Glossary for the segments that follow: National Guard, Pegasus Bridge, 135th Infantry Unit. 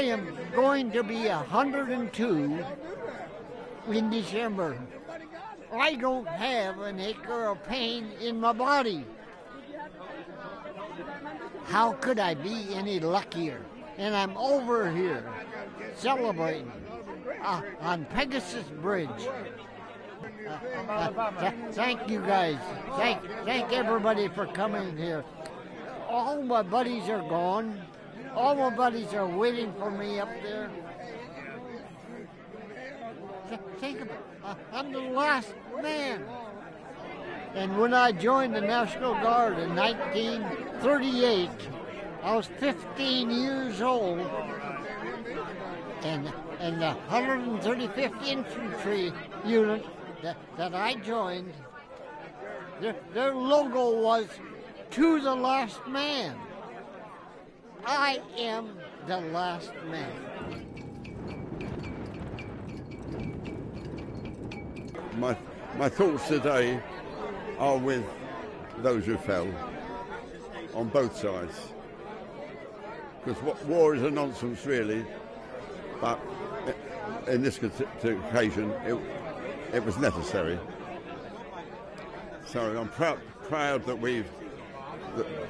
I am going to be 102 in December. I don't have an acre of pain in my body. How could I be any luckier? And I'm over here celebrating on Pegasus Bridge. Thank you guys. Thank everybody for coming here. All my buddies are gone. All my buddies are waiting for me up there. Think about it. I'm the last man. And when I joined the National Guard in 1938, I was 15 years old. And the 135th Infantry Unit that I joined, their logo was "To the Last Man." I am the last man. My thoughts today are with those who fell on both sides, because war is a nonsense really, but in this occasion it was necessary. So I'm proud that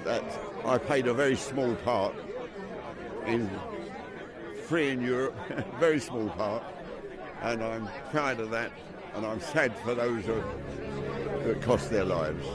that I played a very small part in freeing Europe, very small part, and I'm proud of that. And I'm sad for those that cost their lives.